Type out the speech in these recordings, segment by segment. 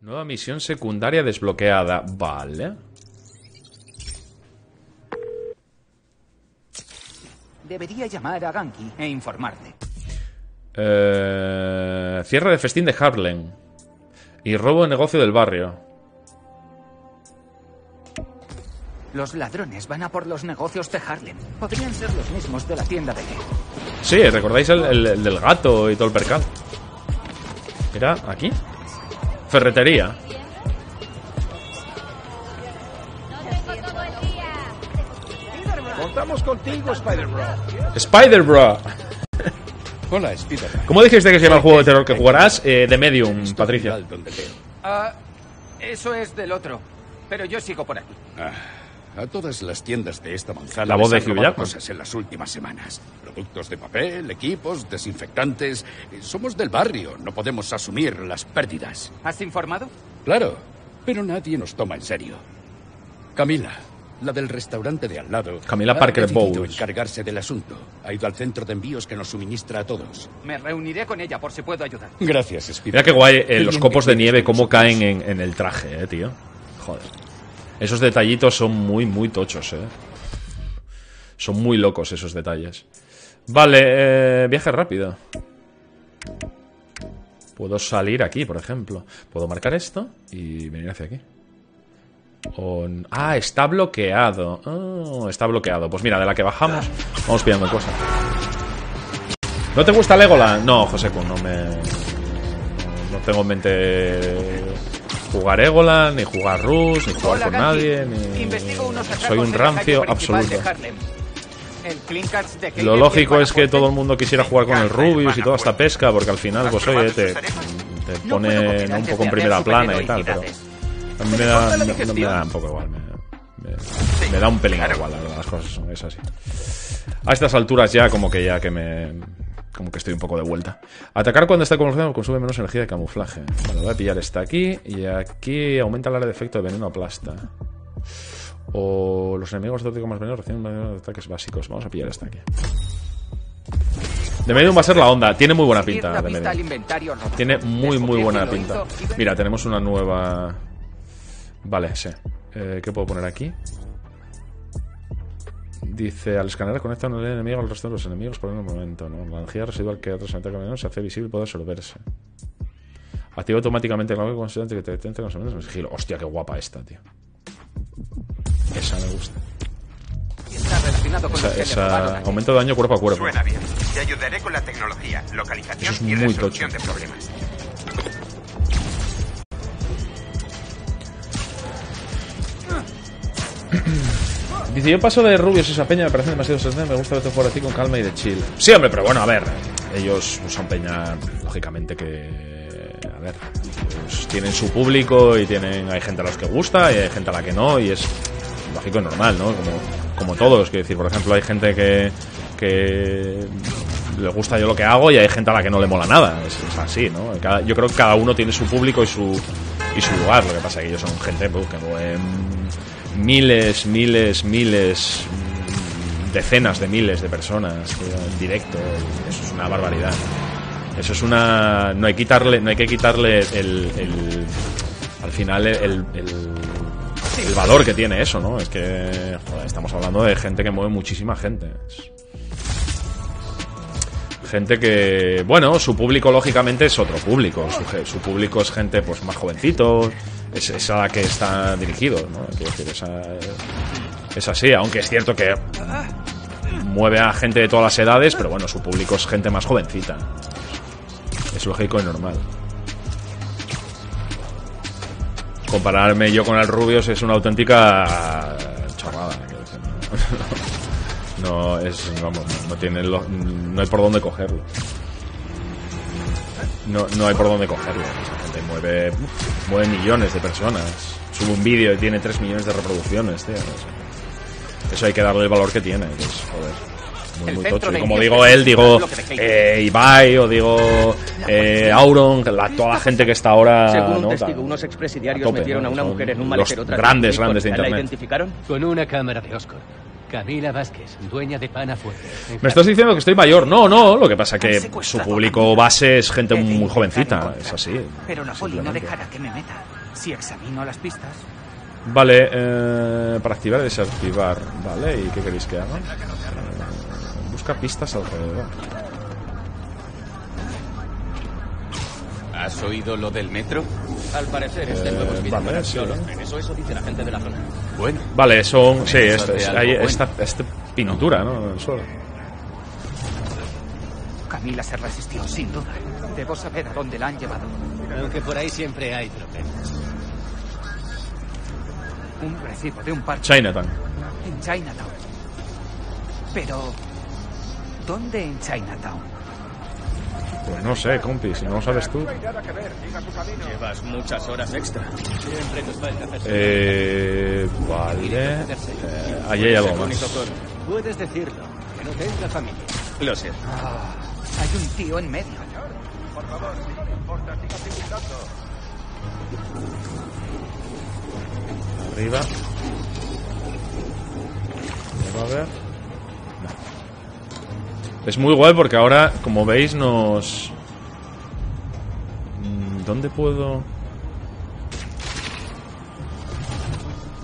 Nueva misión secundaria desbloqueada. Vale. Debería llamar a Ganke e informarte. Cierre de festín de Harlem. Y robo de negocio del barrio. Los ladrones van a por los negocios de Harlem. Podrían ser los mismos de la tienda de... Sí, ¿recordáis el del gato y todo el percal? Era aquí. Ferretería. Contamos contigo, Spider-Bro. Spider-Bro. Hola, Spider-Man. ¿Cómo dijiste que se llama el juego de terror que jugarás? De Medium, Patricia. Eso es del otro. Pero yo sigo por aquí. A todas las tiendas de esta manzana la voz les han robado cosas en las últimas semanas. Productos de papel, equipos, desinfectantes. Somos del barrio, no podemos asumir las pérdidas. ¿Has informado? Claro, pero nadie nos toma en serio. Camila, la del restaurante de al lado, Camila Parker Bowles, encargarse del asunto. Ha ido al centro de envíos que nos suministra a todos. Me reuniré con ella por si puedo ayudar. Gracias, Spider. Mira qué guay los copos de nieve cómo caen en el traje, tío. Joder. Esos detallitos son muy tochos, Son muy locos esos detalles. Vale, viaje rápido. Puedo salir aquí, por ejemplo. Puedo marcar esto y venir hacia aquí. Ah, está bloqueado. Oh, está bloqueado. Pues mira, de la que bajamos, vamos pillando cosas. ¿No te gusta Legoland? No, José Kun, no tengo en mente jugar Egoland, ni jugar Rus, ni jugar con nadie, ni... Soy un rancio absoluto. Lo lógico es que todo el mundo quisiera jugar con el Rubius y toda esta pesca, porque al final, pues oye, te pone un poco en primera plana y tal, pero... Me da un poco igual. Me da un pelín igual, la verdad, las cosas son esas. A estas alturas ya que me... Como que estoy un poco de vuelta. Atacar cuando está consumido consume menos energía de camuflaje. Bueno, voy a pillar esta aquí. Y aquí aumenta el área de efecto de veneno aplasta. O los enemigos de más veneno reciben más ataques básicos. Vamos a pillar esta aquí. De Medium va a ser la onda. Tiene muy buena pinta. De Medium. Tiene muy buena pinta. Mira, tenemos una nueva... Vale, sí. ¿Qué puedo poner aquí? Dice, al escanear conecta un enemigo al resto de los enemigos por un momento, ¿no? La energía residual que otros ataques se hace visible y puede absorberse. Activa automáticamente el bloqueo constante que te detente los enemigos en sigilo. Hostia, qué guapa esta, tío. Esa me gusta. Esa aumento de daño cuerpo a cuerpo. Suena bien. Te ayudaré con la tecnología, localización y resolución de problemas. Dice, yo paso de Rubius esa peña, me parece demasiado sostén, me gusta verte jugar así con calma y de chill. Sí, hombre, pero bueno, a ver, ellos son peña, lógicamente que, a ver, pues tienen su público y tienen, hay gente a los que gusta y hay gente a la que no, y es lógico y normal, ¿no? Como todos, quiero decir, por ejemplo, hay gente que le gusta yo lo que hago y hay gente a la que no le mola nada, es así, ¿no? Yo creo que cada uno tiene su público y su lugar, lo que pasa es que ellos son gente pues, que miles, decenas de miles de personas en directo. Eso es una barbaridad. Eso es una... No hay que quitarle al final el valor que tiene eso, ¿no? Es que joder, estamos hablando de gente que mueve muchísima gente. Gente que... Bueno, su público lógicamente es otro público. Su público es gente pues más jovencitos. Es a la que está dirigido, ¿no? Quiero decir, es así, aunque es cierto que mueve a gente de todas las edades, pero bueno, su público es gente más jovencita. Es lógico y normal. Compararme yo con el Rubius es una auténtica chorrada. Quiero decir, no es, vamos, no hay por dónde cogerlo. No hay por dónde cogerlo. Esa gente mueve millones de personas. Sube un vídeo y tiene 3 millones de reproducciones, tío. Eso hay que darle el valor que tiene. Pues, joder, muy tocho. Y como digo él, digo Ibai o digo Auron, toda la gente que está ahora. Según un testigo, unos expresidiarios metieron a una mujer en un maletero. Los grandes de internet. ¿La identificaron? Con una cámara de Oscar. Camila Vásquez, dueña de Pana Fuerte. ¿Me estás diciendo que estoy mayor? No, no, lo que pasa que su público base es gente muy jovencita, es así. Pero la poli no dejará que me meta. Si examino las pistas. Vale, para activar y desactivar. Vale, ¿y qué queréis que haga? Busca pistas alrededor. ¿Has oído lo del metro? Al parecer es del nuevo hospital. Vale, sí, eso dice la gente de la zona. Bueno. Vale, son... Sí, esta pintura, ¿no? El suelo. Camila se resistió, sin duda. Debo saber a dónde la han llevado. Aunque por ahí siempre hay problemas. Un recibo de un parque. Chinatown. En Chinatown. Pero... ¿dónde en Chinatown? Pues no sé, compi, si no lo sabes tú. Llevas muchas horas extra. Vale. Ahí hay algo más. Puedes decirlo, que no tenga familia. Lo sé. Hay un tío en medio. Por favor, si no le importa, siga circulando. Arriba. A ver. Es muy guay porque ahora, como veis, nos... ¿Dónde puedo...?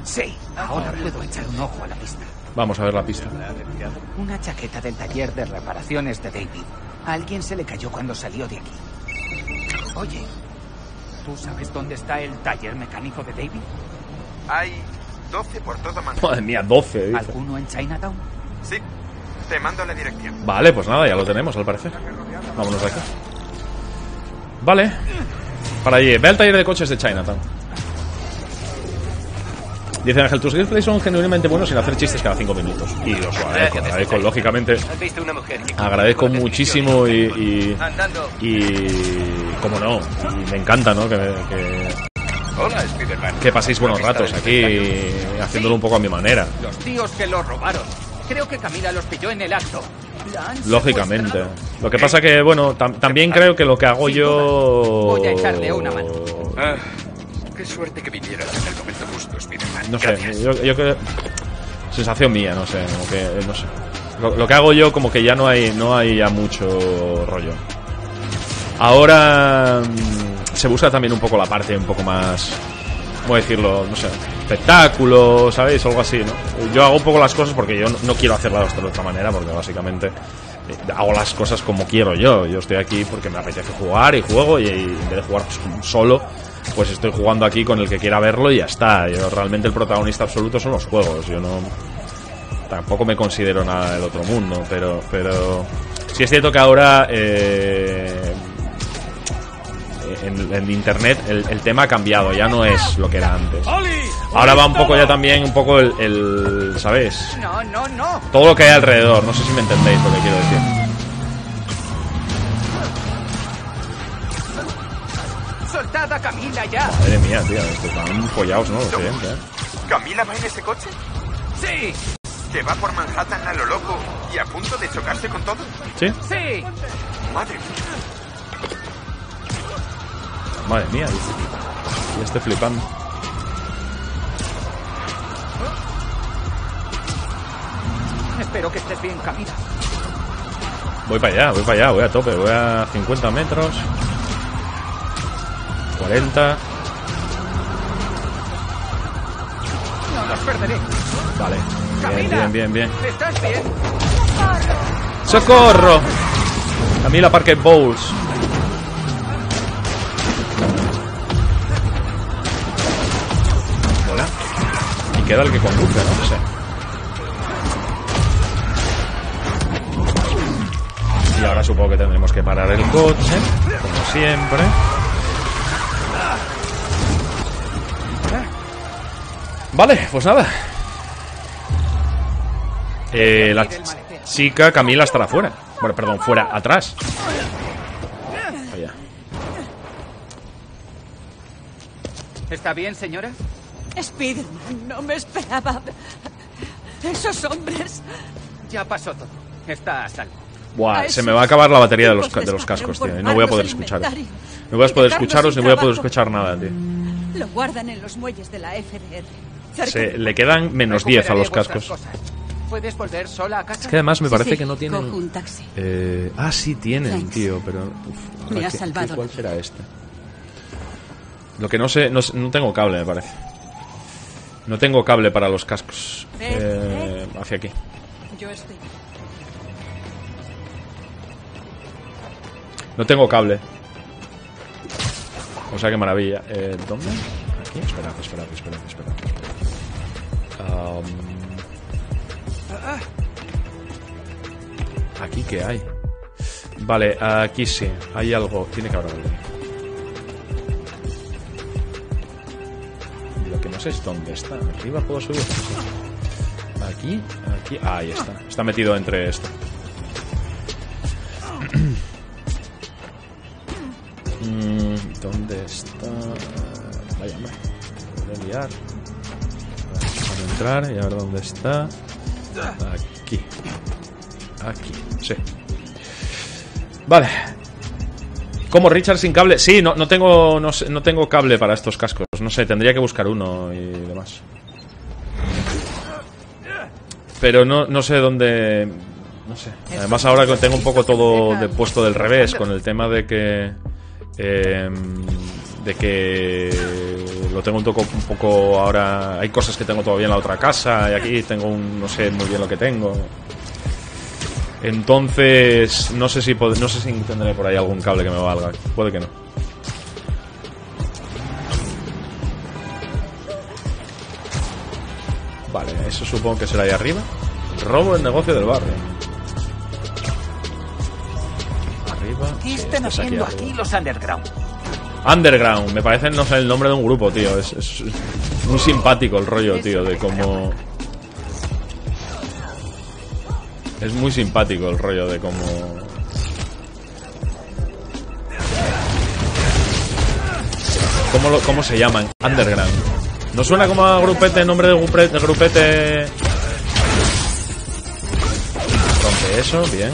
Sí, ahora puedo echar un ojo a la pista. Vamos a ver la pista. Una chaqueta del taller de reparaciones de David. A alguien se le cayó cuando salió de aquí. Oye, ¿tú sabes dónde está el taller mecánico de David? Hay 12 por toda Manhattan. Madre mía, 12. Dice. ¿Alguno en Chinatown? Sí. Te mando la dirección. Vale, pues nada, ya lo tenemos al parecer. Vámonos de aquí. Vale. Para allí, ve al taller de coches de Chinatown. Dice Ángel, tus gameplays son genuinamente buenos sin hacer chistes cada 5 minutos. Y los agradezco, lógicamente. Agradezco muchísimo y como no, y me encanta, ¿no? Que paséis buenos ratos aquí haciéndolo un poco a mi manera. Los tíos que lo robaron. Creo que Camila los pilló en el acto. Lógicamente. Lo que pasa que, bueno, también creo que lo que hago yo... Voy a echarle una mano. Qué suerte que vinieras en el momento justo, Spiderman. No sé, yo creo... Sensación mía, no sé, como que... No sé. Lo que hago yo como que ya no hay ya mucho rollo. Ahora... se busca también un poco la parte un poco más... ¿Cómo decirlo? No sé, espectáculo, ¿sabéis? Algo así, ¿no? Yo hago un poco las cosas porque yo no quiero hacerlas de otra manera, porque básicamente hago las cosas como quiero yo. Yo estoy aquí porque me apetece jugar y juego, y en vez de jugar solo, pues estoy jugando aquí con el que quiera verlo y ya está. Yo realmente el protagonista absoluto son los juegos. Yo no... Tampoco me considero nada del otro mundo, pero sí es cierto que ahora... En internet el tema ha cambiado, ya no es lo que era antes. Ahora va un poco ya también, un poco el ¿sabes? Todo lo que hay alrededor, no sé si me entendéis lo que quiero decir. Soltada Camila ya. Madre mía, tío, están follados, ¿no? Los clientes, ¿Camila va en ese coche? Sí. ¿Que va por Manhattan a lo loco y a punto de chocarse con todo? Sí. Sí. Madre mía. Madre mía, ya estoy flipando. Espero que estés bien, Camila. Voy para allá, voy a tope, voy a 50 metros. 40. No los perderé. Vale. Camila, bien. ¿Estás bien? ¡Socorro! Camila Parker Bowles. Queda el que conduce, no sé. Y ahora supongo que tendremos que parar el coche, como siempre. Vale, pues nada. La chica Camila estará fuera. Bueno, perdón, fuera, atrás. Allá. ¿Está bien, señora? Spiderman, no me esperaba. Esos hombres. Ya pasó todo. Está a salvo. Buah, se me va a acabar la batería de los cascos, tío. No voy a poder escucharos. No voy a poder escucharos, ni voy a poder escuchar nada, tío. Lo guardan en los muelles de la FDR. Se le quedan menos 10 a los cascos. Puedes volver sola a casa. Es que además me parece que no tienen. Un taxi. Sí tienen, tío, pero. Uf, me has salvado. ¿Cuál será este? Lo que no sé, no tengo cable, me parece. No tengo cable para los cascos. Hacia aquí. Yo estoy. No tengo cable. O sea, qué maravilla. ¿Dónde? Aquí. Esperad. ¿Aquí qué hay? Vale, aquí sí. Hay algo. Tiene que haber algo. Lo que no sé es dónde está. Arriba puedo subir. Aquí. Ahí está. Está metido entre esto. ¿Dónde está? Vaya, hombre. Voy a liar. Vamos a entrar y a ver dónde está. Aquí, sí. Vale. ¿Cómo Richard sin cable? Sí, no tengo cable para estos cascos. No sé, tendría que buscar uno y demás. Pero no sé dónde. No sé. Además ahora que tengo un poco todo de puesto del revés con el tema de que. De que lo tengo un poco ahora. Hay cosas que tengo todavía en la otra casa y aquí tengo no sé muy bien lo que tengo. Entonces no sé si tendré por ahí algún cable que me valga. Puede que no. Vale, eso supongo que será ahí arriba. Robo el negocio del barrio. ¿Qué están haciendo aquí los Underground? Underground, me parece, no sé el nombre de un grupo, tío. Es muy simpático el rollo, tío, de cómo. Es muy simpático el rollo de cómo. ¿Cómo se llaman? Underground. ¿No suena como a grupete, nombre de grupete? Rompe eso, bien.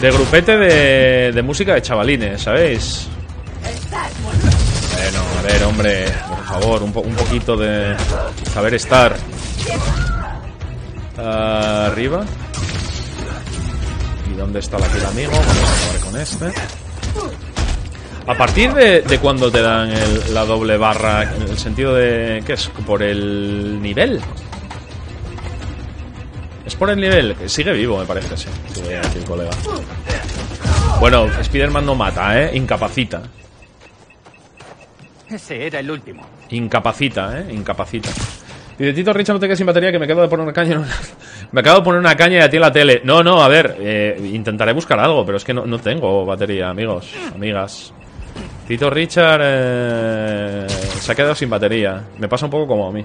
De grupete de música de chavalines, ¿sabéis? Bueno, a ver, hombre, por favor, un poquito de saber estar. Arriba. ¿Y dónde está la pila, amigo? Vamos a acabar con este. A partir de cuando te dan la doble barra, en el sentido de... ¿Qué es? ¿Por el nivel? Es por el nivel, que sigue vivo, me parece, sí. Aquí el colega. Bueno, Spider-Man no mata, ¿eh? Incapacita. Ese era el último. Incapacita, ¿eh? Incapacita. Dice, Tito Richard, no te quedes sin batería, que me acabo de poner una caña en una... Me acabo de poner una caña y a ti en la tele. No, a ver, intentaré buscar algo, pero es que no tengo batería, amigos, amigas. Tito Richard se ha quedado sin batería. Me pasa un poco como a mí.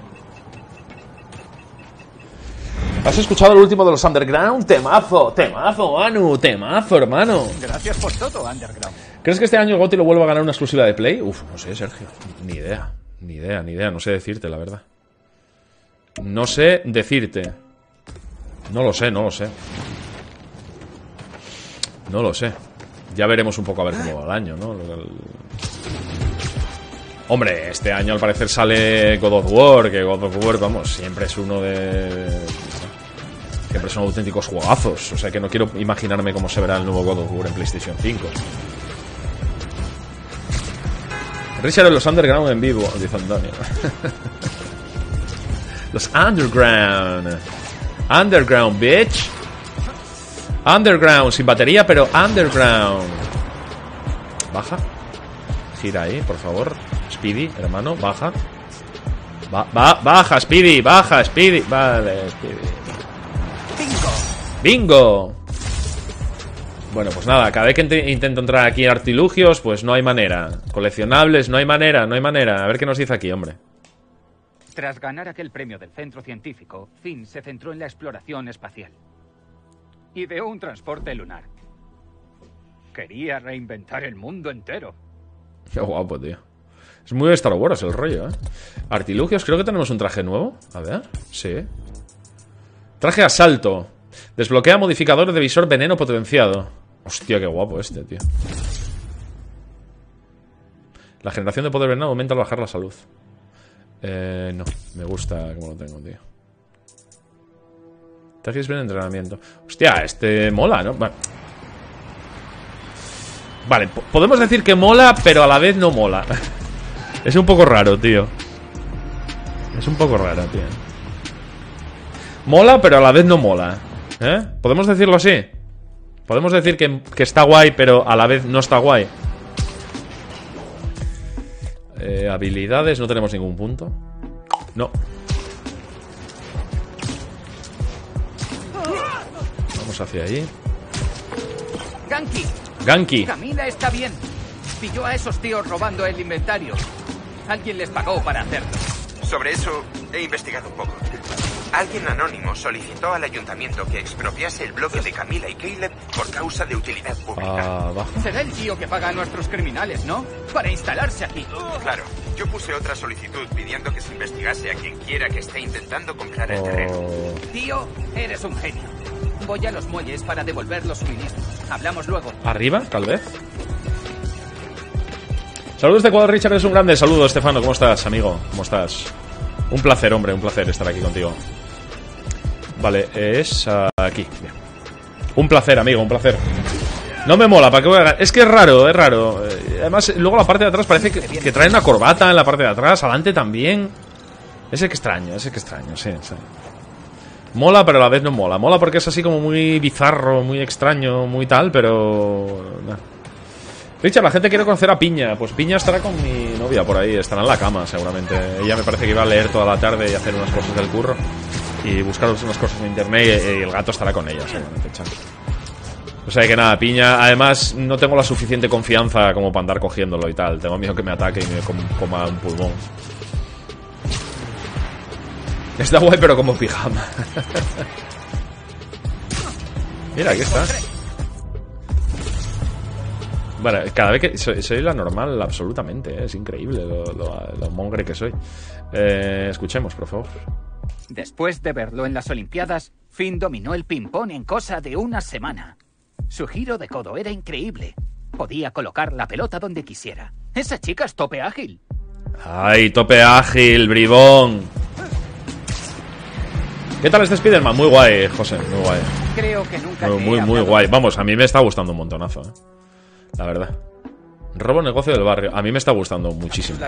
¿Has escuchado el último de los Underground? Temazo, Anu, temazo, hermano. Gracias por todo, Underground. ¿Crees que este año Gotti lo vuelva a ganar una exclusiva de Play? Uf, no sé, Sergio. Ni idea. No sé decirte, la verdad. No lo sé. Ya veremos un poco a ver cómo va el año, ¿no? Hombre, este año al parecer sale God of War, que God of War, vamos, siempre es uno de... Siempre son auténticos juegazos, o sea que no quiero imaginarme cómo se verá el nuevo God of War en PlayStation 5. Richard en los Underground en vivo, dice Antonio. Los Underground. Underground, bitch. Underground, sin batería, pero Underground. Baja. Gira ahí, por favor. Speedy, hermano, baja. Baja, Speedy, baja, Speedy. Vale, Speedy. ¡Bingo! Bueno, pues nada, cada vez que intento entrar aquí artilugios, pues no hay manera. Coleccionables, no hay manera. A ver qué nos dice aquí, hombre. Tras ganar aquel premio del Centro Científico, Finn se centró en la exploración espacial. Ideó un transporte lunar. Quería reinventar el mundo entero. Qué guapo, tío. Es muy Star Wars el rollo, ¿eh? Artilugios, creo que tenemos un traje nuevo. A ver, sí. Traje asalto. Desbloquea modificador de visor veneno potenciado. Hostia, qué guapo este, tío. La generación de poder veneno aumenta al bajar la salud. No, me gusta como lo tengo, tío. Tajes bien entrenamiento. Hostia, este mola, ¿no? Vale, vale, podemos decir que mola, pero a la vez no mola. Es un poco raro, tío. Es un poco raro, tío. Mola, pero a la vez no mola, ¿eh? ¿Podemos decirlo así? Podemos decir que está guay, pero a la vez no está guay. Habilidades, no tenemos ningún punto. No. Vamos hacia allí. Ganke. Ganke. Camila está bien. Pilló a esos tíos robando el inventario. Alguien les pagó para hacerlo. Sobre eso he investigado un poco. Alguien anónimo solicitó al ayuntamiento que expropiase el bloque de Camila y Caleb por causa de utilidad pública. Será el tío que paga a nuestros criminales, ¿no? Para instalarse aquí. Claro, yo puse otra solicitud pidiendo que se investigase a quien quiera que esté intentando comprar el terreno. Tío, eres un genio. Voy a los muelles para devolver los suministros. Hablamos luego. ¿Arriba, tal vez? Saludos de Ecuador, Richard, es un grande. Saludos, Estefano. ¿Cómo estás, amigo? ¿Cómo estás? Un placer, hombre, un placer estar aquí contigo. Vale, es aquí. Bien. Un placer, amigo, un placer. No me mola, ¿para qué voy a...? Es que es raro, es raro. Además, luego la parte de atrás parece que trae una corbata en la parte de atrás, adelante también. Es extraño, sí, sí. Mola, pero a la vez no mola. Mola porque es así como muy bizarro, muy extraño, muy tal, pero... Nah. Richard, la gente quiere conocer a Piña. Pues Piña estará con mi novia por ahí, estará en la cama seguramente. Ella me parece que iba a leer toda la tarde y hacer unas cosas del curro. Y buscar unas cosas en internet y el gato estará con ella, seguramente, chan. O sea que nada, Piña. Además, no tengo la suficiente confianza como para andar cogiéndolo y tal. Tengo miedo que me ataque y me coma un pulmón. Está guay, pero como pijama. Mira, aquí está. Bueno, cada vez que soy la normal absolutamente, ¿eh? Es increíble lo mongre que soy. Escuchemos, por favor. Después de verlo en las Olimpiadas, Finn dominó el ping-pong en cosa de una semana. Su giro de codo era increíble. Podía colocar la pelota donde quisiera. Esa chica es tope ágil. ¡Ay, tope ágil, bribón! ¿Qué tal este Spiderman? Muy guay, José, muy guay. Creo que nunca muy guay. Vamos, a mí me está gustando un montonazo, ¿eh? La verdad. Robo negocio del barrio. A mí me está gustando muchísimo.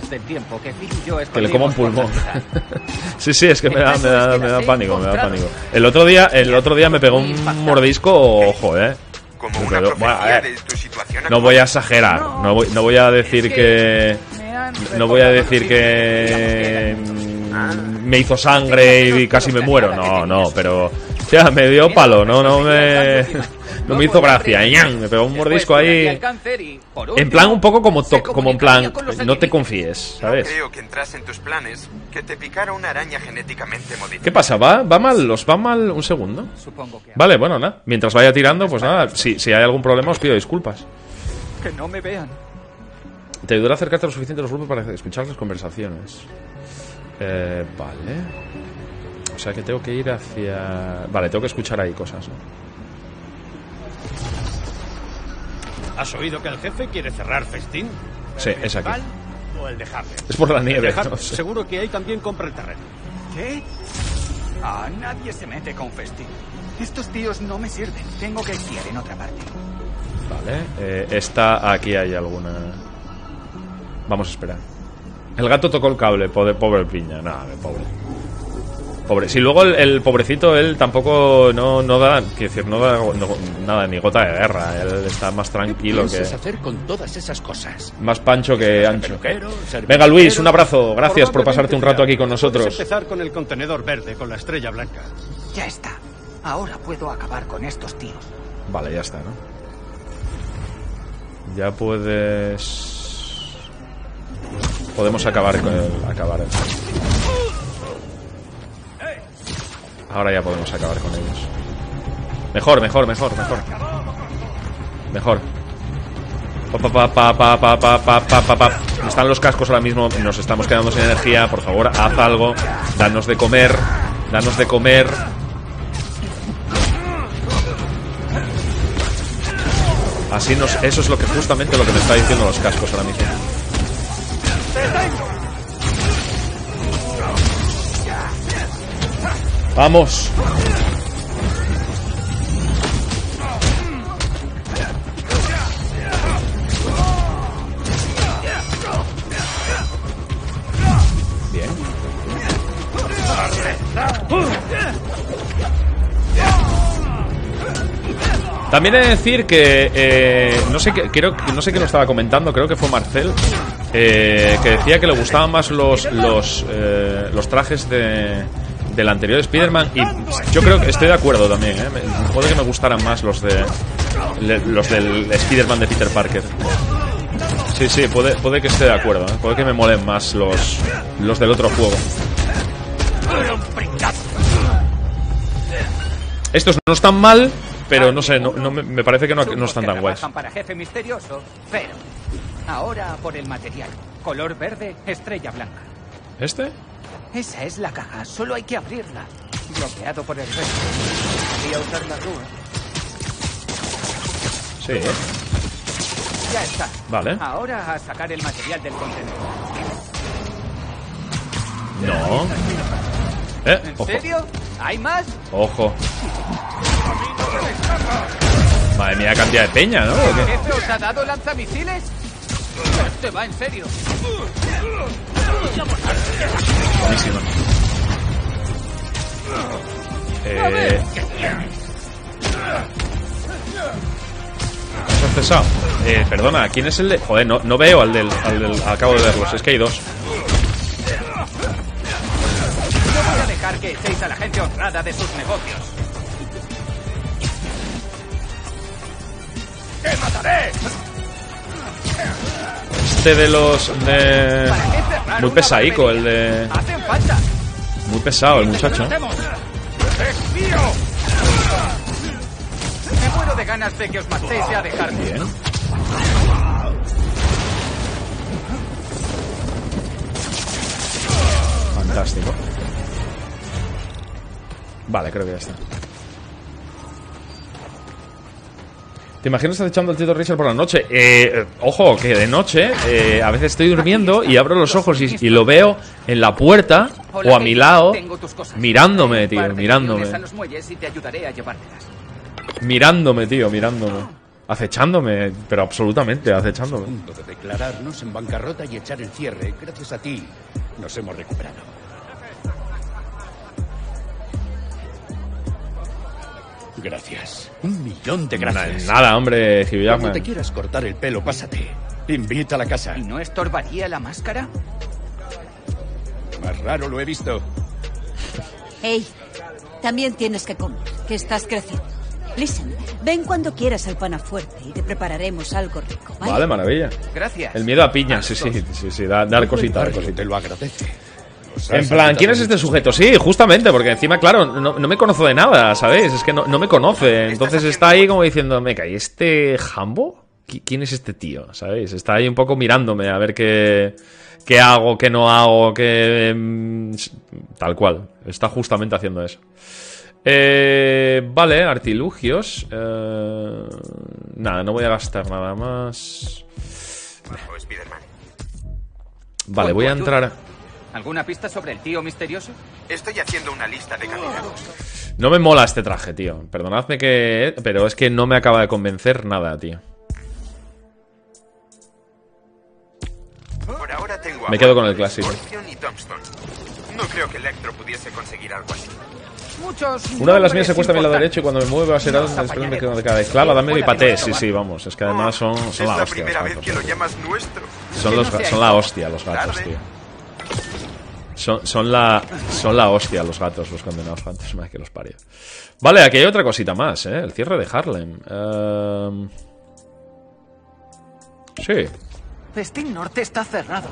Que le coma un pulmón. Sí, sí, es que me da pánico, me da pánico. El otro día me pegó un mordisco, ojo, Bueno, a ver, no voy a exagerar. No voy a decir que... No voy a decir que... Me hizo sangre y casi me muero. No, no, pero... Ya, me dio palo, no me hizo gracia, ñan, me pegó un mordisco ahí. En plan un poco como en plan, no te confíes, ¿sabes? Creo que entras en tus planes que te picara una araña genéticamente modificada. ¿Qué pasa? ¿Va mal? Un segundo. Vale, bueno, nada. Mientras vaya tirando, pues nada, si hay algún problema os pido disculpas. Que no me vean. Te ayudará a acercarte lo suficiente a los grupos para escuchar las conversaciones. Vale. O sea que tengo que ir hacia... Vale, tengo que escuchar ahí cosas, ¿no? ¿Has oído que el jefe quiere cerrar festín? Sí, es aquí. ¿O el de Harper? Es por la nieve, no sé. Seguro que ahí también compra el terreno. ¿Qué? Ah, nadie se mete con festín. Estos tíos no me sirven. Tengo que esquiar en otra parte. Vale, está aquí, hay alguna... Vamos a esperar. El gato tocó el cable, pobre piña. Nada, pobre. Pobre, si luego el pobrecito, él tampoco no da nada, ni gota de guerra. Él está más tranquilo que... hacer con todas esas cosas? Más pancho que ancho. Venga, Luis, un abrazo. Gracias por pasarte un rato aquí con nosotros. Empezar con el contenedor verde, con la estrella blanca. Ya está. Ahora puedo acabar con estos tíos. Vale, ya está, ¿no? Ya puedes... Podemos acabar con el... Ahora ya podemos acabar con ellos. Mejor. Están los cascos ahora mismo. Nos estamos quedando sin energía. Por favor, haz algo. Danos de comer. Así nos, eso es lo que justamente lo que me está diciendo los cascos ahora mismo. ¡Vamos! Bien. También he de decir que no sé qué, no estaba comentando, creo que fue Marcel, que decía que le gustaban más los trajes del anterior Spider-Man, y yo creo que estoy de acuerdo también, ¿eh? Puede que me gustaran más los del Spider-Man de Peter Parker. Sí, sí, puede que esté de acuerdo, ¿eh? Puede que me molen más los del otro juego. Estos no están mal, pero no sé, me parece que no están tan guays. Para jefe misterioso, pero ahora por el material. Color verde, estrella blanca. ¿Este? Esa es la caja, solo hay que abrirla. Bloqueado por el resto. Voy a usar la grúa. Sí, ¿eh? Ya está. Vale. Ahora a sacar el material del contenedor. No. Ojo. ¿En serio? ¿Hay más? Ojo. Madre mía, cantidad de peña, ¿no? ¿El jefe os ha dado lanzamisiles? Este va en serio. Buenísimo. ¿Has cesado? Perdona, ¿quién es el de...? Joder, no veo al del... Acabo de verlos, es que hay dos. No voy a dejar que echéis a la gente honrada de sus negocios. ¡Te mataré! Este de los... Muy pesaico el de... Muy pesado el muchacho. Me muero de ganas de que os matéis y a dejarme. Bien. Fantástico. Vale, creo que ya está. ¿Te imaginas echando el Tito Richard por la noche? Ojo, que de noche a veces estoy durmiendo y abro los ojos y lo veo en la puerta o a mi lado mirándome, tío, mirándome. Mirándome, tío, mirándome. Acechándome, pero absolutamente acechándome. De declararnos en bancarrota y echar el cierre. Gracias a ti nos hemos recuperado. Gracias. 1.000.000 de gracias. Nada, hombre, Hibiak. Cuando te quieras cortar el pelo, pásate. Invita a la casa. ¿Y no estorbaría la máscara? Más raro lo he visto. Hey, también tienes que comer, que estás creciendo. Listen, ven cuando quieras al Pana Fuerte y te prepararemos algo rico. Vale, vale, maravilla. Gracias. El miedo a piña, sí, dar cositas. Te lo agradece. En plan, ¿quién es este sujeto? Sí, justamente, porque encima, claro, no me conozco de nada, ¿sabéis? Es que no me conoce. Entonces está ahí como diciendo, meca, ¿y este jambo? ¿Quién es este tío? ¿Sabéis? Está ahí un poco mirándome a ver qué hago, qué no hago, qué... Tal cual. Está justamente haciendo eso. Vale, artilugios. Nada, no voy a gastar nada más. Vale, voy a entrar... ¿Alguna pista sobre el tío misterioso? Estoy haciendo una lista de candidatos. No me mola este traje, tío. Perdonadme que... Pero es que no me acaba de convencer nada, tío. Por ahora tengo... Me quedo con el clásico. No creo que Electro pudiese conseguir algo así. Una de las mías se cuesta a mi lado derecho y cuando me mueve va a ser algo desprende que no te cae. Claro, dame mi paté, sí, vamos. Es que además son la hostia. Son la hostia los gatos, tío. Son la hostia los condenados fantasmas que los parió. Vale, aquí hay otra cosita más, ¿eh? El cierre de Harlem. Sí. Festín Norte está cerrado.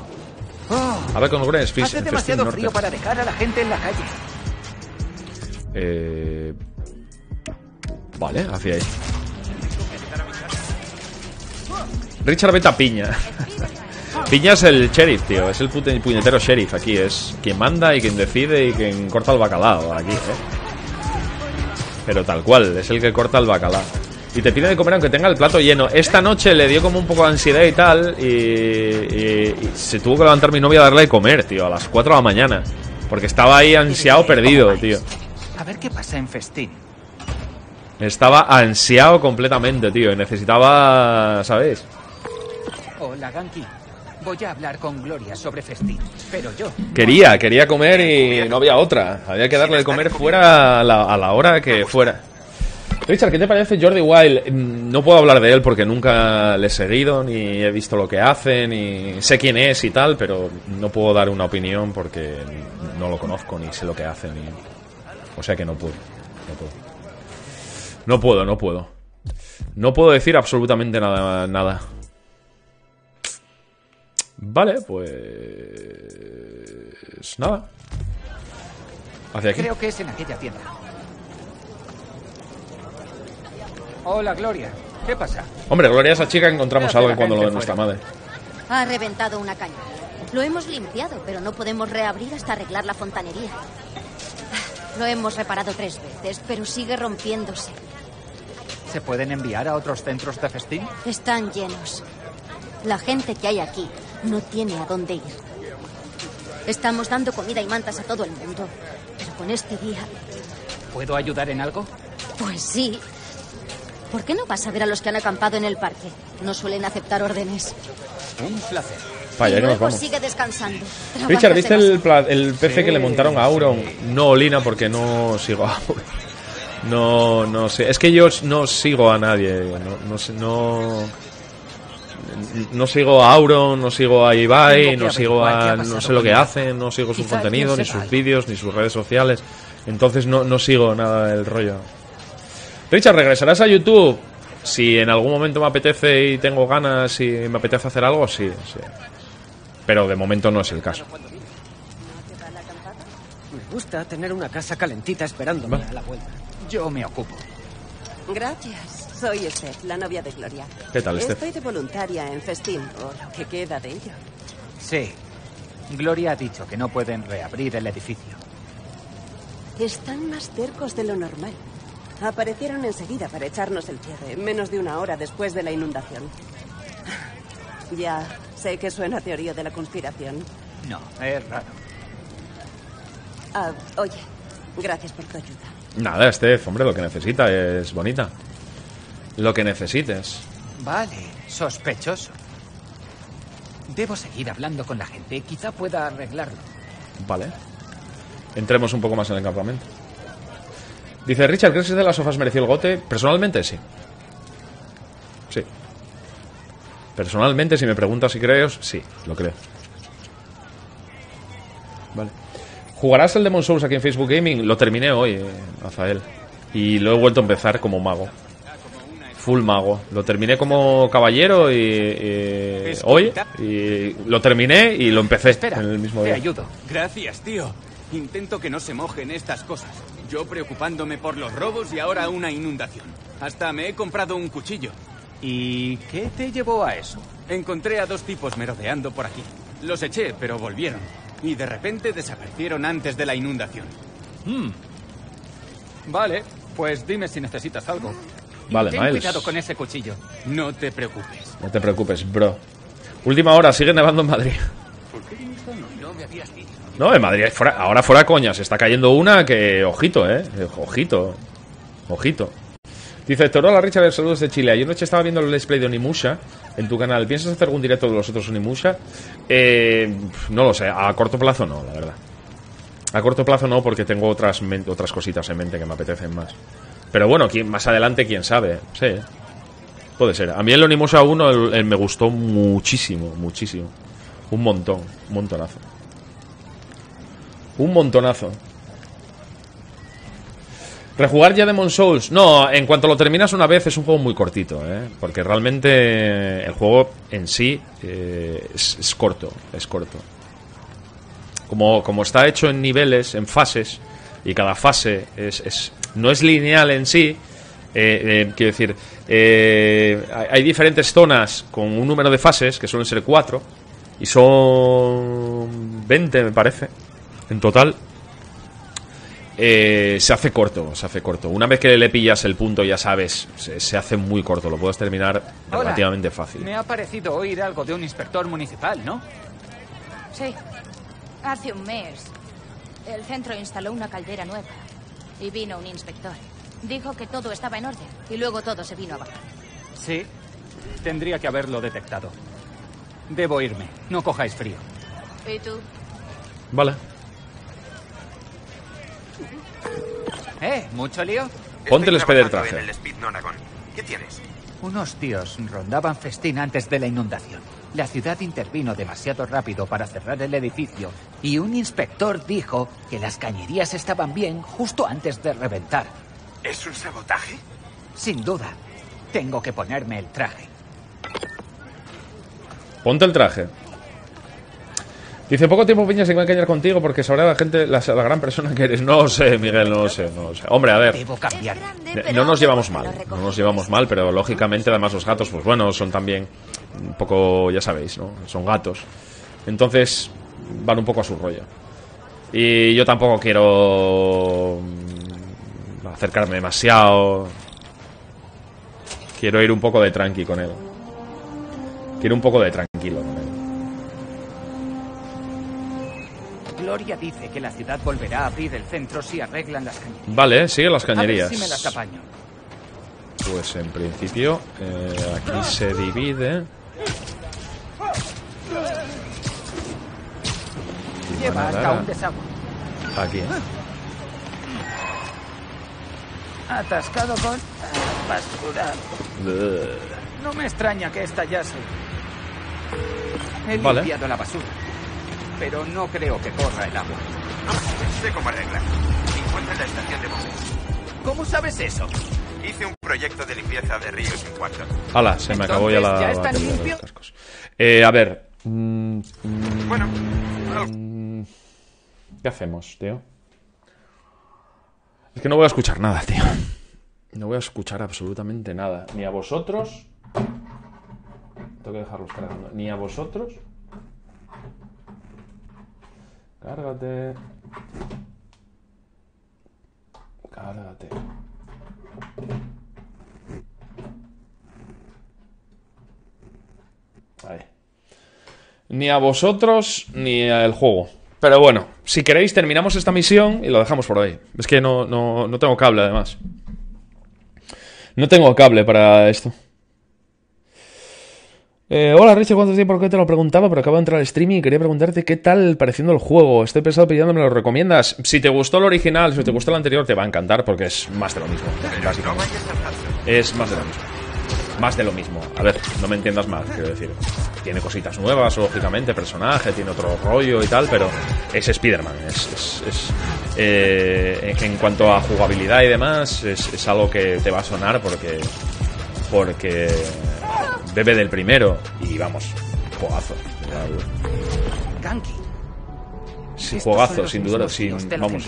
Ahora con Gloria es hace demasiado frío para dejar a la gente en la calle. Vale, hacia ahí. Richard Beta Piña. Piña es el sheriff, tío. Es el puñetero sheriff aquí. Es quien manda y quien decide y quien corta el bacalao aquí, ¿eh? Pero tal cual, es el que corta el bacalao. Y te pide de comer aunque tenga el plato lleno. Esta noche le dio como un poco de ansiedad y tal. Y se tuvo que levantar mi novia a darle de comer, tío, a las 4 de la mañana. Porque estaba ahí ansiado, perdido, tío. A ver qué pasa en festín. Estaba ansiado completamente, tío. Y necesitaba, ¿sabéis? Hola, Ganke. Voy a hablar con Gloria sobre festín. Pero yo... Quería comer y no había otra. Había que darle de comer fuera a la hora que fuera. Richard, ¿qué te parece Jordi Wild? No puedo hablar de él porque nunca le he seguido, ni he visto lo que hace, ni sé quién es y tal, pero no puedo dar una opinión porque no lo conozco, ni sé lo que hace, ni... O sea que no puedo decir absolutamente nada. Vale, pues... nada. Hacia aquí. Creo que es en aquella tienda. Hola, Gloria. ¿Qué pasa? Hombre, Gloria, esa chica encontramos algo cuando lo de nuestra madre. Ha reventado una caña. Lo hemos limpiado, pero no podemos reabrir hasta arreglar la fontanería. Lo hemos reparado 3 veces, pero sigue rompiéndose. ¿Se pueden enviar a otros centros de festín? Están llenos. La gente que hay aquí no tiene a dónde ir. Estamos dando comida y mantas a todo el mundo, pero con este día... ¿Puedo ayudar en algo? Pues sí. ¿Por qué no vas a ver a los que han acampado en el parque? No suelen aceptar órdenes. Un placer. Vaya, nos vamos. Sigue descansando. Richard, ¿viste el PC sí, que le montaron a Auron? Sí. No, Olina, porque no sigo a Auron. No sé. Es que yo no sigo a nadie. No sigo a Auron, no sigo a Ibai, no sigo a... No sé lo que hacen, no sigo su contenido, ni sus vídeos, ni sus redes sociales. Entonces no sigo nada del rollo. Richard, ¿regresarás a YouTube? Si en algún momento me apetece y tengo ganas y me apetece hacer algo, sí. Pero de momento no es el caso. Me gusta tener una casa calentita esperándome a la vuelta. Yo me ocupo. Gracias. Soy Estef, la novia de Gloria. ¿Qué tal, Estef? Estoy de voluntaria en festín, o lo que queda de ello. Sí. Gloria ha dicho que no pueden reabrir el edificio. Están más tercos de lo normal. Aparecieron enseguida para echarnos el cierre, menos de una hora después de la inundación. Ya sé que suena teoría de la conspiración. No, es raro. Oye, gracias por tu ayuda. Nada, Estef, hombre, lo que necesita es bonita. Lo que necesites. Vale, sospechoso. Debo seguir hablando con la gente, quizá pueda arreglarlo. Vale. Entremos un poco más en el campamento. Dice Richard, ¿crees que de las sofás mereció el gote? Personalmente, sí. Sí. Personalmente, si me preguntas si creo, sí, lo creo. Vale. ¿Jugarás el Demon Souls aquí en Facebook Gaming? Lo terminé hoy, Rafael. Y lo he vuelto a empezar como mago. Full mago. Lo terminé como caballero y hoy. Y lo terminé y lo empecé. Espera, en el mismo día. Te ayudo. Gracias, tío. Intento que no se mojen estas cosas. Yo preocupándome por los robos y ahora una inundación. Hasta me he comprado un cuchillo. ¿Y qué te llevó a eso? Encontré a 2 tipos merodeando por aquí. Los eché, pero volvieron. Y de repente desaparecieron antes de la inundación. Vale, pues dime si necesitas algo. Vale, ten cuidado con ese cuchillo. No te preocupes. No te preocupes, bro. Última hora, sigue nevando en Madrid. ¿Por qué no me habías dicho? No, en Madrid, ahora fuera coña, se está cayendo una que... Ojito, Ojito. Dice, Torola Richard, saludos de Chile. Ayer noche estaba viendo el let's play de Onimusha en tu canal. ¿Piensas hacer algún directo de los otros Onimusha? No lo sé, a corto plazo no, la verdad. A corto plazo no, porque tengo otras cositas en mente que me apetecen más. Pero bueno, más adelante, quién sabe. Sí, puede ser. A mí el Onimusha 1 me gustó muchísimo. Un montonazo. Un montonazo. ¿Rejugar ya Demon Souls? No, en cuanto lo terminas una vez es un juego muy cortito, porque realmente el juego en sí es corto. Como está hecho en niveles, en fases, y cada fase no es lineal en sí. Quiero decir, hay diferentes zonas con un número de fases, que suelen ser 4, y son 20, me parece, en total. Se hace corto. Una vez que le pillas el punto, ya sabes, se hace muy corto. Lo puedes terminar relativamente fácil. Me ha parecido oír algo de un inspector municipal, ¿no? Sí. Hace un mes, el centro instaló una caldera nueva y vino un inspector. Dijo que todo estaba en orden y luego todo se vino abajo. Sí, tendría que haberlo detectado. Debo irme, no cojáis frío. ¿Y tú? Vale. ¿Mucho lío? Ponte el SP del traje. ¿Qué tienes? Unos tíos rondaban festín antes de la inundación. La ciudad intervino demasiado rápido para cerrar el edificio y un inspector dijo que las cañerías estaban bien justo antes de reventar. ¿Es un sabotaje? Sin duda. Tengo que ponerme el traje. Ponte el traje. Dice, poco tiempo Piña se va a engañar contigo porque sabrá la gente, la gran persona que eres. No sé, Miguel, no sé. Hombre, a ver, no nos llevamos mal, pero lógicamente además los gatos, pues bueno, son también un poco, ya sabéis, ¿no? Son gatos. Entonces van un poco a su rollo. Y yo tampoco quiero acercarme demasiado. Quiero ir un poco de tranqui con él. Quiero un poco de tranquilo con él. Gloria dice que la ciudad volverá a abrir el centro si arreglan las cañerías. Vale, sigue las cañerías. A ver si me las apaño. Pues en principio aquí se divide. Lleva hasta un desagüe. Aquí. Atascado con basura. No me extraña que estallase. He limpiado la basura, pero no creo que corra el agua. Sé cómo arreglar. Encuentra la estación de bombas. ¿Cómo sabes eso? Hice un proyecto de limpieza de ríos en cuarto. Hala, se me acabó ya la... ¿Ya están limpios? A ver... Bueno... ¿Qué hacemos, tío? Es que no voy a escuchar nada, tío. No voy a escuchar absolutamente nada. Ni a vosotros... Tengo que dejarlos cargando. Ni a vosotros... Cárgate. Ahí. Ni a vosotros ni al juego. Pero bueno, si queréis terminamos esta misión y lo dejamos por ahí. Es que no tengo cable además. No tengo cable para esto. Hola Richie, ¿cuánto tiempo que te lo preguntaba? Pero acabo de entrar al streaming y quería preguntarte qué tal pareciendo el juego. Estoy pensado pidiéndome, ¿me lo recomiendas? Si te gustó el original, si te gustó el anterior, te va a encantar porque es más de lo mismo. Básicamente. Es más de lo mismo. Más de lo mismo. A ver, no me entiendas mal, quiero decir. Tiene cositas nuevas, lógicamente, personaje, tiene otro rollo y tal, pero es Spider-Man. En cuanto a jugabilidad y demás, es algo que te va a sonar porque bebe del primero y vamos, juegazo. Sí, juegazo, sin duda, sin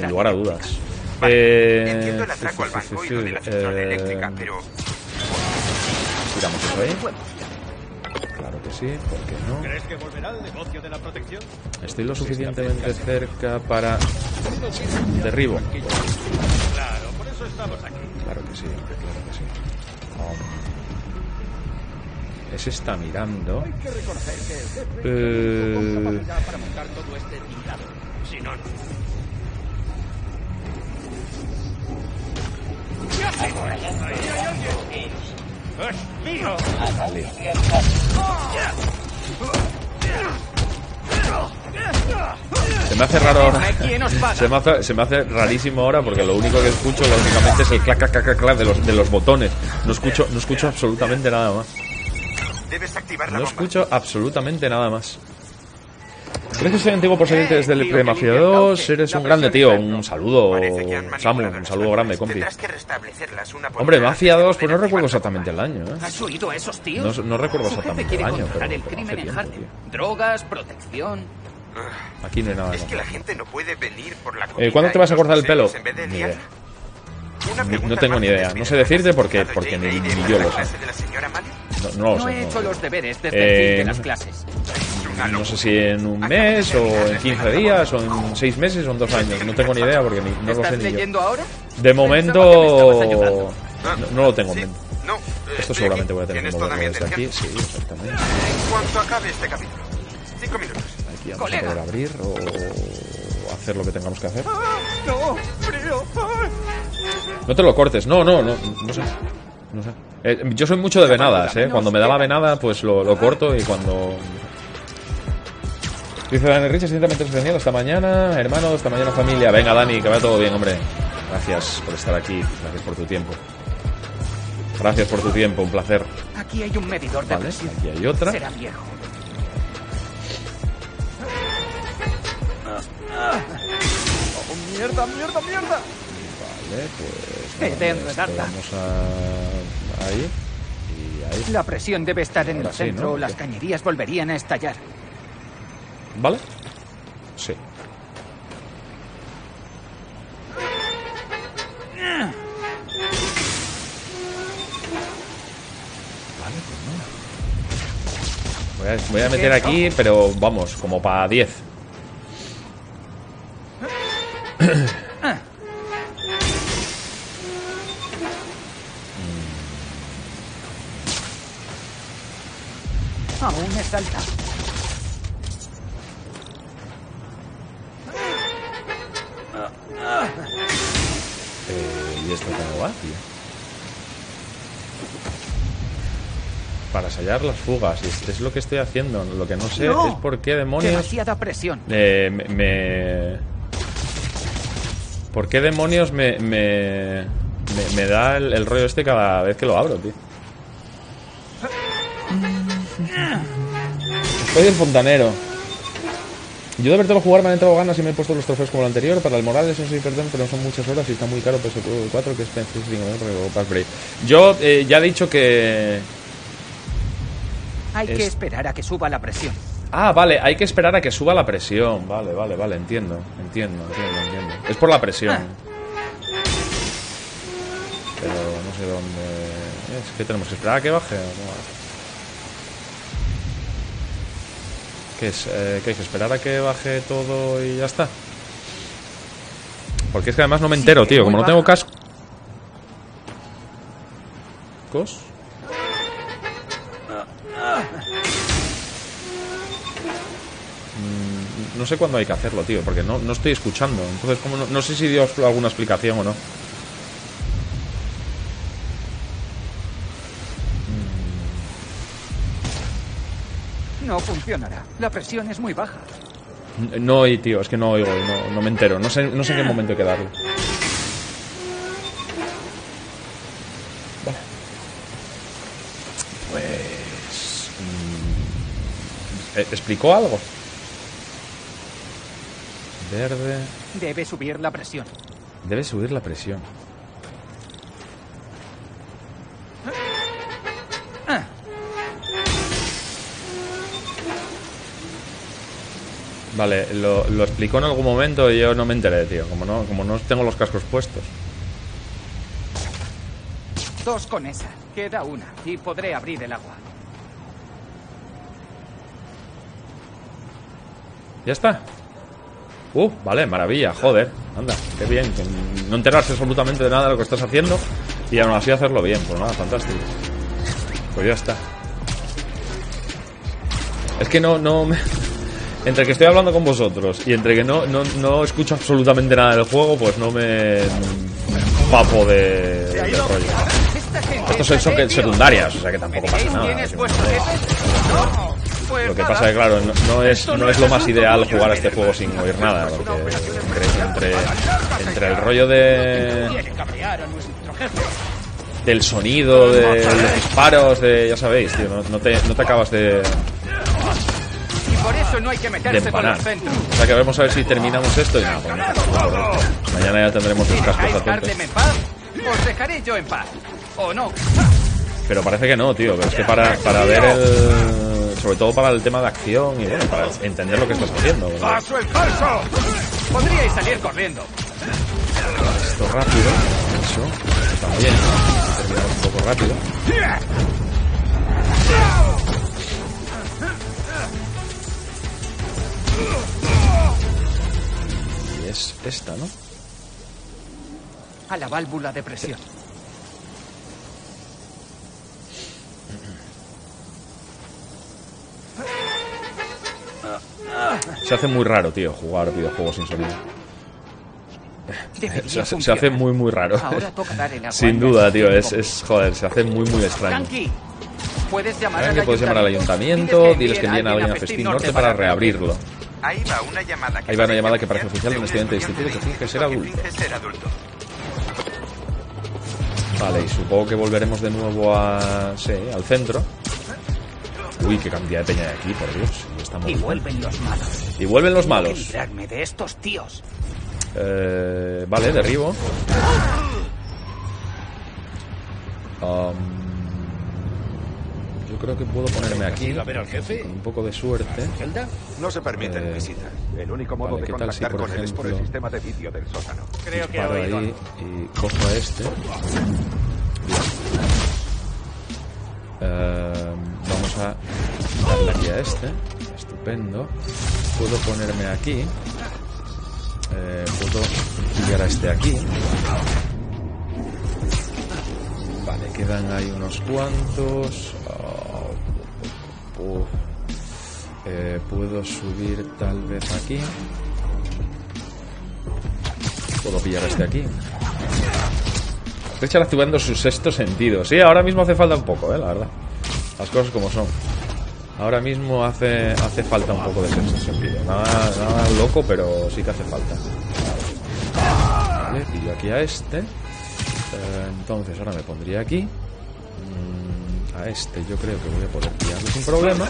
lugar a dudas. Entiendo el atraco al banco y lo de la central eléctrica, pero... Tiramos eso ahí. Claro que sí, ¿por qué no? ¿Crees que volverá al negocio de la protección? Estoy lo suficientemente cerca para... Derribo. Claro, por eso estamos aquí. Claro que sí, claro que sí. Ese está mirando. Se me hace raro ahora. Se me hace rarísimo ahora porque lo único que escucho lógicamente es el clac de los botones. No escucho absolutamente nada más. Debes activar la bomba. No escucho absolutamente nada más. ¿Crees que soy antiguo por seguirte desde el Mafia 2? Eres un grande, tío. Un saludo, Samu. Un saludo grande, compi. Hombre, Mafia 2, pues no recuerdo exactamente el año, ¿eh? No recuerdo exactamente el año, pero hace tiempo, tío. Drogas, protección... Aquí no hay nada. Es que la gente no puede venir por la comida. ¿Cuándo te vas a cortar el pelo? Ni idea. No tengo ni idea. No sé decirte porque ni yo lo sé. No lo sé. No he hecho los deberes desde el fin de las clases. no sé si en un mes o en 15 días o en 6 meses o en 2 años. No tengo ni idea porque no lo sé ni yo. De momento no lo tengo en mente. Esto seguramente voy a tener que moverlo desde aquí. Sí, exactamente. En cuanto acabe este capítulo, 5 minutos. Aquí vamos a poder abrir o hacer lo que tengamos que hacer. No, frío. No te lo cortes. No sé. Yo soy mucho de venadas, ¿eh? Cuando me daba venada, pues lo corto y cuando... Dice Dani Richard, sinceramente entretenido. Hasta mañana, hermano. Hasta mañana, familia. Venga, Dani, que vaya todo bien, hombre. Gracias por estar aquí. Gracias por tu tiempo. Gracias por tu tiempo. Un placer. Aquí hay un medidor de presión. Vale, aquí hay otra. Será viejo. Oh, mierda. Vale, pues... vamos a... ahí. Y ahí. La presión debe estar en el centro o las cañerías volverían a estallar. ¿Vale? Sí. Vale, pues no. Voy a meter aquí, pero vamos, como para 10. Aún me salta. ¿Y esto cómo va, tío? Para sellar las fugas. Es lo que estoy haciendo. Lo que no sé es por qué demonios... Demasiada presión. ¿Por qué demonios me da el rollo este cada vez que lo abro, tío? Soy el fontanero. Yo de verlo jugar me han entrado ganas y me he puesto los trofeos como el anterior. Para el moral, eso sí, perdón, pero son muchas horas y está muy caro PS4, que es PS5. Yo ya he dicho que... Hay que esperar a que suba la presión. Ah, vale, hay que esperar a que suba la presión. Vale, entiendo. Es por la presión. Pero no sé dónde... Es que tenemos que esperar a que baje. ¿Qué es? ¿Qué hay que esperar a que baje todo y ya está? Porque es que además no me entero, tío. Como no tengo casco... ¿Cos? No sé cuándo hay que hacerlo, tío. Porque no estoy escuchando. Entonces, como no sé si dio alguna explicación o no. No funcionará. La presión es muy baja. No, y tío, es que no oigo, no me entero. No sé en qué momento hay que darlo. Vale. Pues... ¿explicó algo? Verde... Debe subir la presión. Vale, lo explicó en algún momento y yo no me enteré, tío. Como no tengo los cascos puestos. 2 con esa. Queda una y podré abrir el agua. ¿Ya está? Vale, maravilla, joder. Anda, qué bien. No enterarse absolutamente de nada de lo que estás haciendo y aún así hacerlo bien. Pues nada, fantástico. Pues ya está. Es que no me... Entre que estoy hablando con vosotros y entre que no escucho absolutamente nada del juego, pues no me papo de rollo. Estos son secundarias, o sea que tampoco pasa nada. Lo que pasa es que, claro, no es lo más ideal jugar a este juego sin oír nada, porque entre el rollo del sonido, de los disparos, ya sabéis, tío, no te acabas de... Por eso no hay que meterse con el centro. O sea que vamos a ver si terminamos esto y nada. Mañana ya tendremos los cascos atentos. Os dejaré yo en paz. ¿O no? Pero parece que no, tío. Pero es que para ver el... Sobre todo para el tema de acción y bueno, para entender lo que estás haciendo. ¡Paso el falso! Podríais salir corriendo. Esto rápido. Eso. También. Terminamos un poco rápido. Y es esta, ¿no? A la válvula de presión. Se hace muy raro, tío, jugar videojuegos sin sonido. Se hace muy raro. Sin duda, tío, joder, se hace muy extraño. Puedes llamar al ayuntamiento, diles que envíen a alguien a Festín Norte para reabrirlo. Ahí va una llamada que parece oficial de un estudiante de instituto que finge ser adulto. Vale, y supongo que volveremos de nuevo a... sí, al centro. Uy, qué cantidad de peña de aquí, por Dios. Y vuelven los malos. Y vuelven los malos. Librarme de estos tíos. Vale, derribo. Yo creo que puedo ponerme aquí. Con un poco de suerte. No se permiten visitas. El único modo de contactar con él es por el sistema de vídeo del sótano. Creo que ahora ahí y cojo a este. Vamos a darle aquí a este. Estupendo. Puedo ponerme aquí. Puedo pillar a este aquí. Vale, quedan ahí unos cuantos. Puedo subir tal vez aquí. Puedo pillar a este aquí. Richard activando su sexto sentido. Sí, ahora mismo hace falta un poco, la verdad. Las cosas como son. Ahora mismo hace falta un poco de sexto sentido. Nada loco, pero sí que hace falta. Vale, pillo aquí a este. Entonces ahora me pondría aquí. A este yo creo que voy a poder pillarlo sin problema.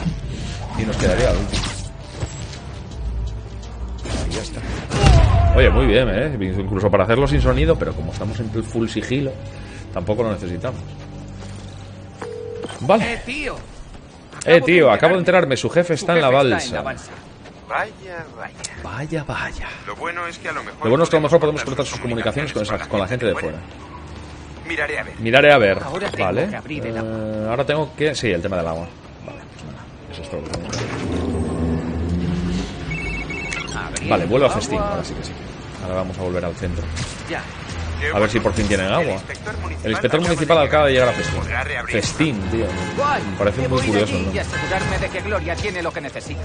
Y nos quedaría el último. Ahí ya está. Oye, muy bien, incluso para hacerlo sin sonido, pero como estamos en full sigilo, tampoco lo necesitamos. Vale. Tío, acabo de enterarme, su jefe está en la balsa. Vaya. Lo bueno es que a lo mejor, podemos cortar sus comunicaciones con la gente de fuera. Miraré a ver. Vale. Ahora tengo que... sí, el tema del agua. Vale, pues nada. Eso es todo lo que tengo que hacer. Vale, vuelvo a Festín. Ahora sí que sí. Ahora vamos a volver al centro. A ver si por fin tienen agua. El inspector municipal acaba de llegar a Festín. Festín, tío. Me parece muy curioso, ¿no? Y asegurarme de que Gloria tiene lo que necesita.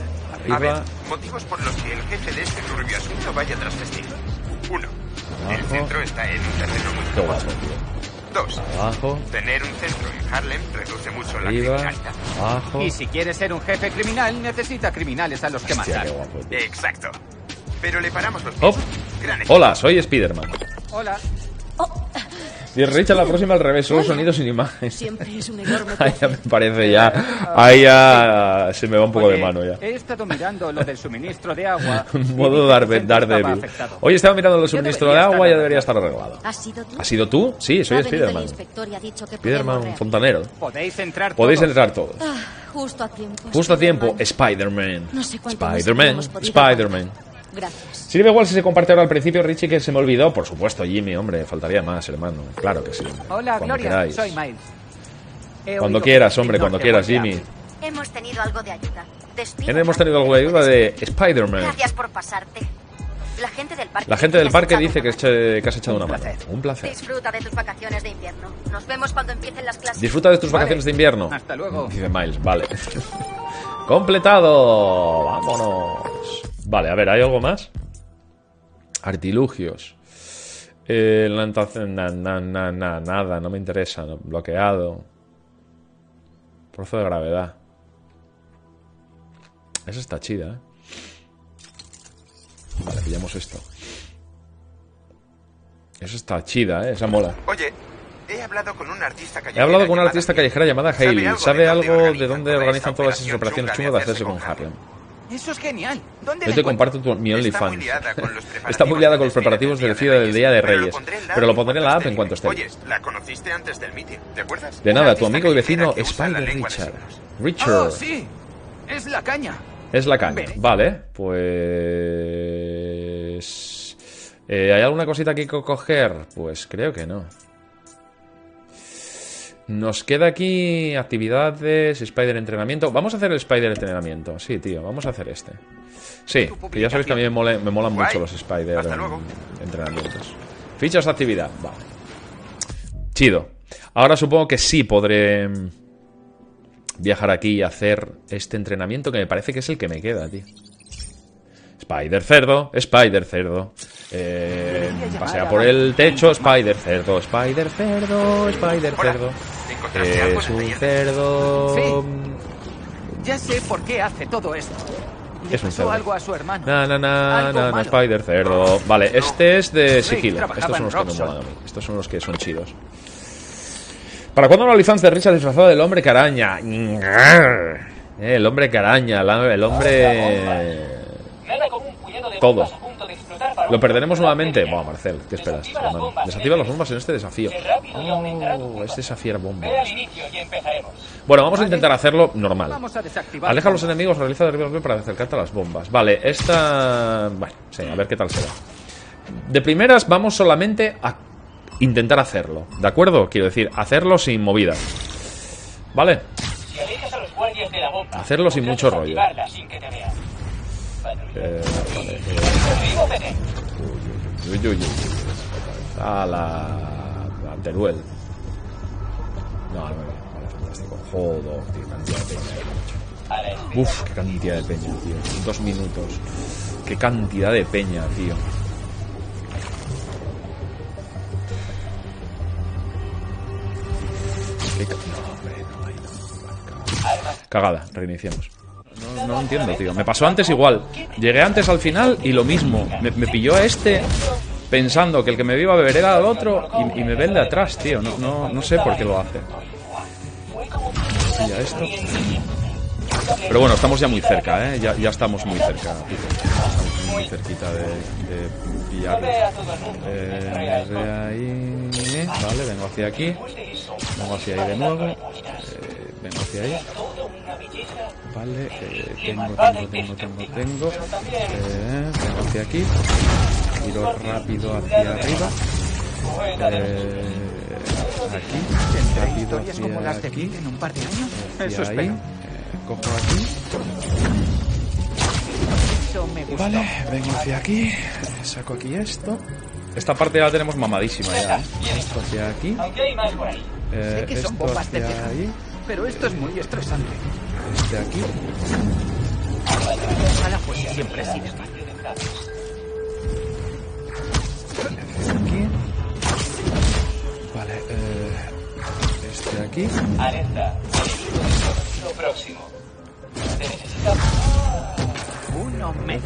Arriba. Motivos por los que el jefe de este turbio asunto vaya tras Festín. 1. El centro está en un terreno muy poblado. 2. Abajo. Tener un centro en Harlem reduce mucho la criminalidad. Abajo. Y si quieres ser un jefe criminal, necesita criminales a los que matar. Exacto. Pero le paramos los pies. Hola, soy Spiderman. Hola. Y Richard, la próxima al revés, solo sonidos sin imágenes. Siempre es un enorme. Ahí ya me parece ya. Ahí ya se me va un poco de mano ya. He estado mirando lo del suministro de agua. Modo dar débil. Oye, estaba mirando lo del suministro de agua y ya debería estar arreglado. ¿Has sido tú? ¿Has sido tú? Sí, soy Spiderman. Spiderman fontanero. Podéis entrar todos. Justo a tiempo. Justo a tiempo, Spiderman. No sé cuánto. Spiderman. Gracias. Sirve igual si se comparte ahora al principio, Richie, que se me olvidó. Por supuesto, Jimmy, hombre, faltaría más, hermano. Claro que sí. Hola, Gloria, soy Miles. Cuando quieras, hombre, cuando quieras, Jimmy. Hemos tenido algo de ayuda. De Spider-Man. Gracias por pasarte. La gente del parque dice que has echado una mano. Un placer. Disfruta de tus vacaciones de invierno. Nos vemos cuando empiecen las clases. Disfruta de tus vacaciones de invierno. Hasta luego. Dice Miles, vale. Completado. Vámonos. Vale, a ver, ¿hay algo más? Artilugios. Nada, no me interesa. No, bloqueado. Pozo de gravedad. Esa está chida, Vale, pillamos esto. Esa está chida, Esa mola. Oye, he hablado con una artista callejera, llamada Haley. ¿Sabe algo de dónde organizan todas esas operaciones chungas de hacerse con Harlem? Eso es genial. Yo te comparto mi OnlyFans. Está muy liada con los preparativos del Fiesta del Día de Reyes, pero lo pondré en la app en cuanto esté. Oye, la conociste antes del meeting, ¿te acuerdas? De nada, tu amigo y vecino Spider Richard. Oh, sí. Es la caña. Vale, pues... ¿hay alguna cosita que coger? Pues creo que no. Nos queda aquí actividades, Spider entrenamiento. Vamos a hacer el Spider entrenamiento. Sí, tío, vamos a hacer este. Sí, que ya sabéis que a mí me molan mucho los Spider en entrenamientos. Fichas de actividad, vale. Chido. Ahora supongo que sí podré viajar aquí y hacer este entrenamiento, que me parece que es el que me queda, tío. Spider cerdo, Spider cerdo. Pasea por el techo, Spider cerdo, Spider cerdo, Spider cerdo. Es un cerdo. Sí. Ya sé por qué hace todo esto. Es un cerdo. No, no, no, no, no, Spider cerdo. Vale, este es de sigilo. Estos son los que me molan a mí. Estos son los que son chidos. ¿Para cuándo una OnlyFans de Risa disfrazada del hombre caraña? El hombre caraña, el hombre. Todo. ¿Lo perderemos nuevamente? Buah, Marcel, ¿qué esperas? Hermano? Desactiva las bombas en este desafío. Oh, es desafiar bombas. Bueno, vamos a intentar hacerlo normal. Aleja a los enemigos, realiza derribos para acercarte a las bombas. Vale, esta... Bueno, sí, a ver qué tal se va. De primeras vamos solamente a intentar hacerlo, ¿de acuerdo? Quiero decir, hacerlo sin movida. Vale. Hacerlo sin mucho rollo. Vale. Uy, uy, uy, uy. A la Teruel. No, no, vale, fantástico. Joder, tío, cantidad de peña. Uf, qué cantidad de peña, tío. 2 minutos. Qué cantidad de peña, tío. Cagada, reiniciamos. No, no entiendo, tío. Me pasó antes igual. Llegué antes al final y lo mismo. Me pilló a este pensando que el que me iba a beber era el otro y me ve el de atrás, tío. No sé por qué lo hace. Pilla esto. Pero bueno, estamos ya muy cerca, ¿eh? Ya estamos muy cerca. Estamos muy cerquita de pillarlo. Desde ahí. Vale, vengo hacia aquí. Vengo hacia ahí de nuevo. Vengo hacia ahí. Vale, tengo. Vengo hacia aquí. Tiro rápido hacia arriba. Aquí. Rápido hacia aquí. Hacia ahí. Cojo aquí. Vale, vengo hacia aquí. Saco aquí esto. Esta parte ya la tenemos mamadísima ya, ¿eh? Esto hacia aquí. Esto hacia ahí. Pero esto es muy estresante. Este aquí. Ojalá fuese siempre así de fácil. Aquí. Vale, este aquí. Alerta. Lo próximo. Te necesitamos. Uno menos.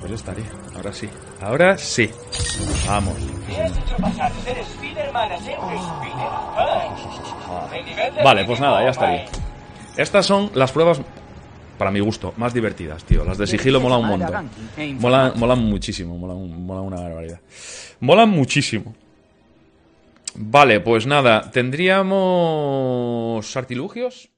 Pues estaría. Ahora sí. Ahora sí. Vamos. Vale, pues nada, ya estaría. Estas son las pruebas, para mi gusto, más divertidas, tío. Las de sigilo molan un montón. Molan muchísimo, molan una barbaridad. Molan muchísimo. Vale, pues nada, ¿tendríamos artilugios?